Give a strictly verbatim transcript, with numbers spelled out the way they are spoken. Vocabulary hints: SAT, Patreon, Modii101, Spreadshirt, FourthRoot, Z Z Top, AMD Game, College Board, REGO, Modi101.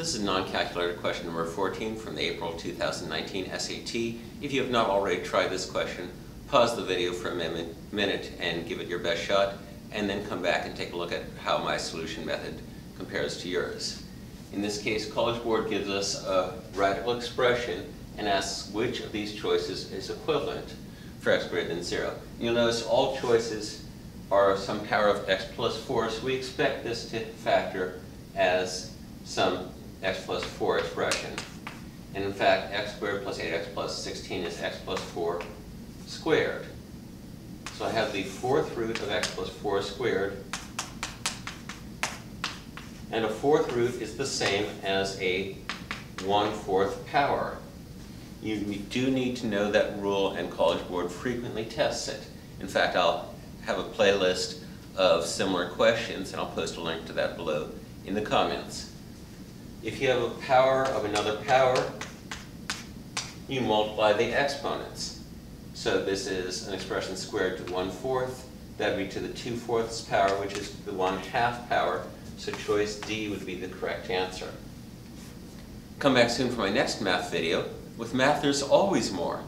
This is non-calculator question number fourteen from the April two thousand nineteen S A T. If you have not already tried this question, pause the video for a minute and give it your best shot, and then come back and take a look at how my solution method compares to yours. In this case, College Board gives us a radical expression and asks which of these choices is equivalent for x greater than zero. You'll notice all choices are some power of x plus four, so we expect this to factor as some x plus four expression. And in fact, x squared plus eight x plus sixteen is x plus four squared. So I have the fourth root of x plus four squared, and a fourth root is the same as a one-fourth power. You do need to know that rule, and College Board frequently tests it. In fact, I'll have a playlist of similar questions, and I'll post a link to that below in the comments. If you have a power of another power, you multiply the exponents. So this is an expression squared to one-fourth. That would be to the two-fourths power, which is the one-half power. So choice D would be the correct answer. Come back soon for my next math video. With math, there's always more.